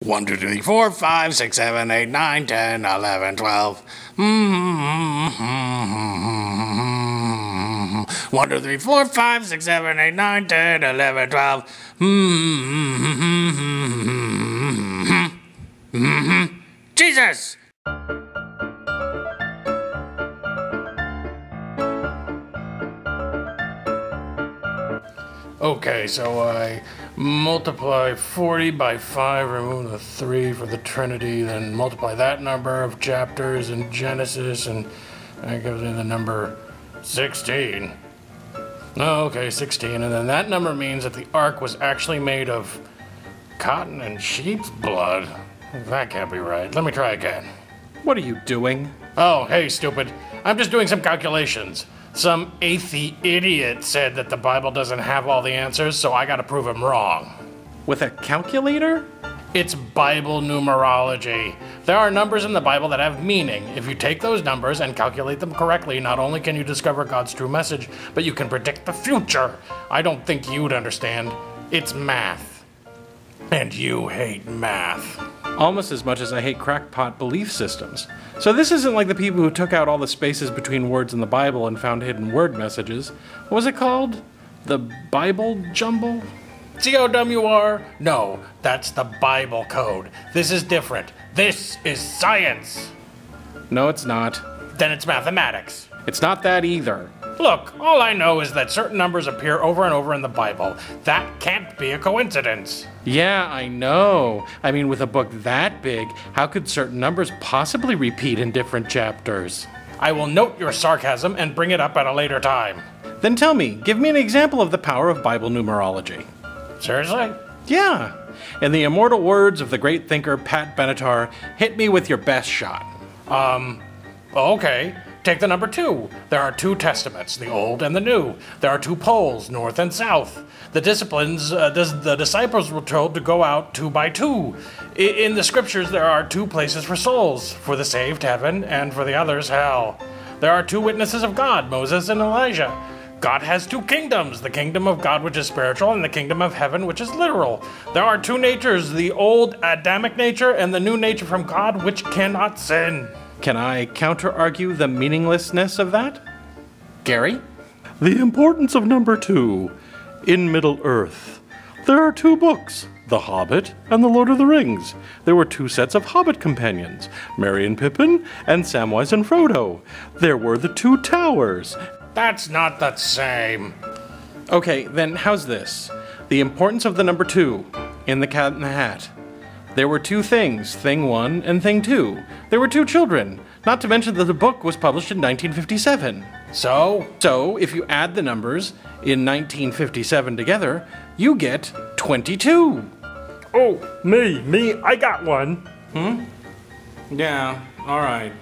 1, 2, 3, 4, 5, 6, 7, 8, 9, 10, 11, 12. 1, 2, 3, 4, 5, 6, 7, 8, 9, 10, 11, 12. Jesus! Okay, so I multiply 40 by 5, remove the 3 for the Trinity, then multiply that number of chapters in Genesis, and that gives me the number 16. Oh, okay, 16, and then that number means that the ark was actually made of cotton and sheep's blood. That can't be right. Let me try again. What are you doing? Oh, hey, stupid. I'm just doing some calculations. Some atheist idiot said that the Bible doesn't have all the answers, so I gotta prove him wrong. With a calculator? It's Bible numerology. There are numbers in the Bible that have meaning. If you take those numbers and calculate them correctly, not only can you discover God's true message, but you can predict the future. I don't think you'd understand. It's math. And you hate math. Almost as much as I hate crackpot belief systems. So this isn't like the people who took out all the spaces between words in the Bible and found hidden word messages. What was it called? The Bible jumble? See how dumb you are? No, that's the Bible code. This is different. This is science. No, it's not. Then it's mathematics. It's not that either. Look, all I know is that certain numbers appear over and over in the Bible. That can't be a coincidence. Yeah, I know. I mean, with a book that big, how could certain numbers possibly repeat in different chapters? I will note your sarcasm and bring it up at a later time. Then tell me, give me an example of the power of Bible numerology. Seriously? Yeah. In the immortal words of the great thinker Pat Benatar, hit me with your best shot. Okay. Take the number 2. There are 2 testaments, the Old and the New. There are 2 poles, North and South. The disciples were told to go out 2 by 2. In the scriptures, there are 2 places for souls, for the saved heaven and for the others hell. There are 2 witnesses of God, Moses and Elijah. God has 2 kingdoms, the kingdom of God which is spiritual and the kingdom of heaven which is literal. There are 2 natures, the old Adamic nature and the new nature from God which cannot sin. Can I counter-argue the meaninglessness of that? Gary? The importance of number 2. In Middle-earth, there are 2 books, The Hobbit and The Lord of the Rings. There were 2 sets of Hobbit companions, Merry and Pippin and Samwise and Frodo. There were the 2 towers. That's not the same. Okay, then how's this? The importance of the number 2 in The Cat in the Hat. There were 2 things, Thing 1 and Thing 2. There were 2 children, not to mention that the book was published in 1957. So if you add the numbers in 1957 together, you get 22. Oh, me, I got one. Yeah, all right.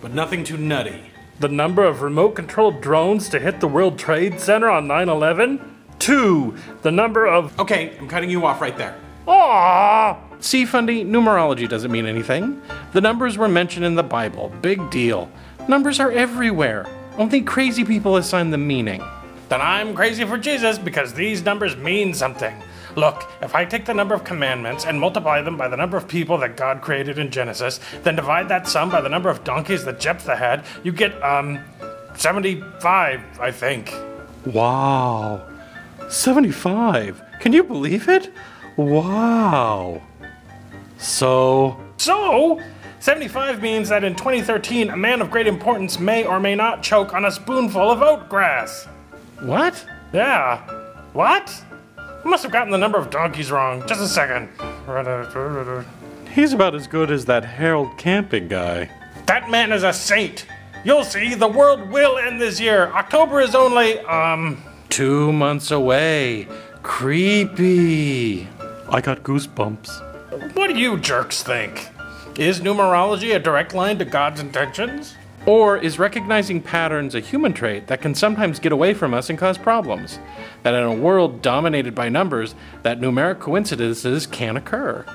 But nothing too nutty. The number of remote-controlled drones to hit the World Trade Center on 9/11? 2. The number of... Okay, I'm cutting you off right there. Aww. See, Fundy, numerology doesn't mean anything. The numbers were mentioned in the Bible. Big deal. Numbers are everywhere. Only crazy people assign them meaning. Then I'm crazy for Jesus because these numbers mean something. Look, if I take the number of commandments and multiply them by the number of people that God created in Genesis, then divide that sum by the number of donkeys that Jephthah had, you get, 75, I think. Wow. 75? Can you believe it? Wow. So, 75 means that in 2013, a man of great importance may or may not choke on a spoonful of oat grass. What? Yeah. What? I must have gotten the number of donkeys wrong. Just a second. He's about as good as that Harold Camping guy. That man is a saint. You'll see, the world will end this year. October is only, 2 months away. Creepy. I got goosebumps. What do you jerks think? Is numerology a direct line to God's intentions? Or is recognizing patterns a human trait that can sometimes get away from us and cause problems? That in a world dominated by numbers, that numeric coincidences can occur?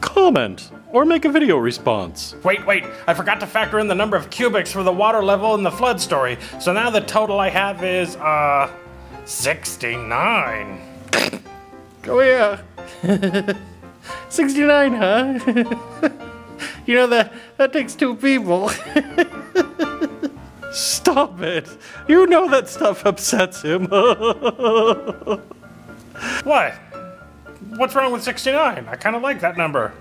Comment or make a video response. Wait, I forgot to factor in the number of cubics for the water level in the flood story. So now the total I have is, 69. Oh yeah. 69, huh? You know, that takes two people. Stop it. You know that stuff upsets him. What? What's wrong with 69? I kind of like that number.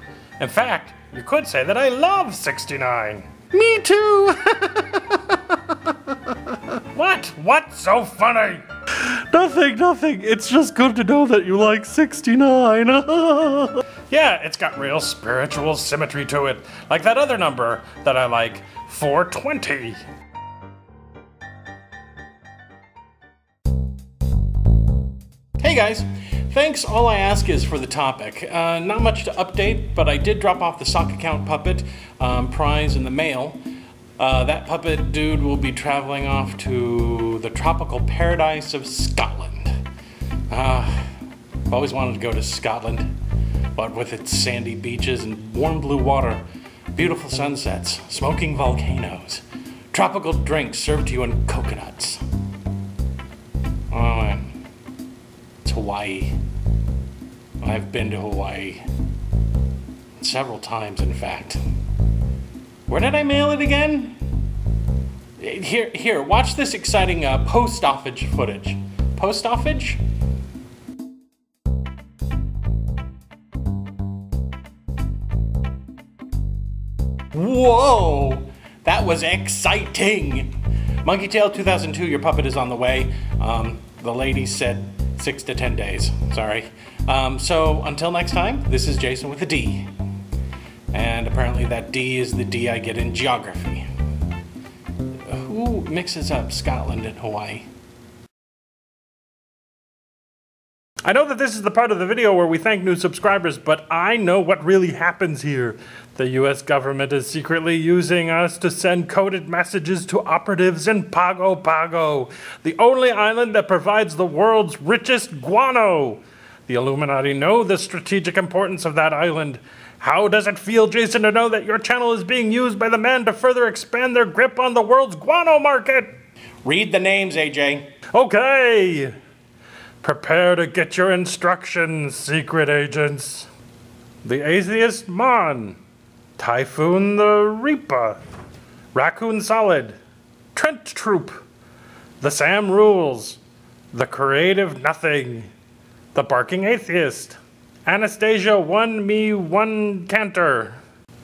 In fact, you could say that I love 69. Me too. What? What's so funny? Nothing, nothing. It's just good to know that you like 69. Yeah, it's got real spiritual symmetry to it. Like that other number that I like, 420. Hey guys. Thanks, all I ask is for the topic. Not much to update, but I did drop off the sock account puppet prize in the mail. That puppet dude will be traveling off to the tropical paradise of Scotland. I've always wanted to go to Scotland, but with its sandy beaches and warm blue water, beautiful sunsets, smoking volcanoes, tropical drinks served to you in coconuts. It's Hawaii. I've been to Hawaii several times, in fact. Where did I mail it again? Here, watch this exciting post office footage. Post office? Whoa! That was exciting! Monkeytail 2002, your puppet is on the way. The lady said 6 to 10 days, sorry. So until next time, this is Jason with a D. And apparently that D is the D I get in geography. Who mixes up Scotland and Hawaii? I know that this is the part of the video where we thank new subscribers, but I know what really happens here. The US government is secretly using us to send coded messages to operatives in Pago Pago, the only island that provides the world's richest guano. The Illuminati know the strategic importance of that island. How does it feel, Jason, to know that your channel is being used by the men to further expand their grip on the world's guano market? Read the names, AJ. Okay. Prepare to get your instructions, secret agents. TheAtheistMon, TyphoonThaReapa, raccoonsolid, TrentTroop, TheSamRulz, TheCreativeNothing, TheBarkingAtheist, Anastasia1me1kanter,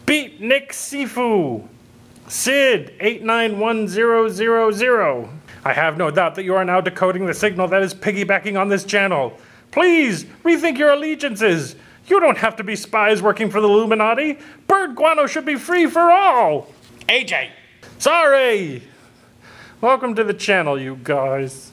beatniksifu, sid891000. I have no doubt that you are now decoding the signal that is piggybacking on this channel. Please rethink your allegiances. You don't have to be spies working for the Illuminati. Bird guano should be free for all. AJ. Sorry. Welcome to the channel, you guys.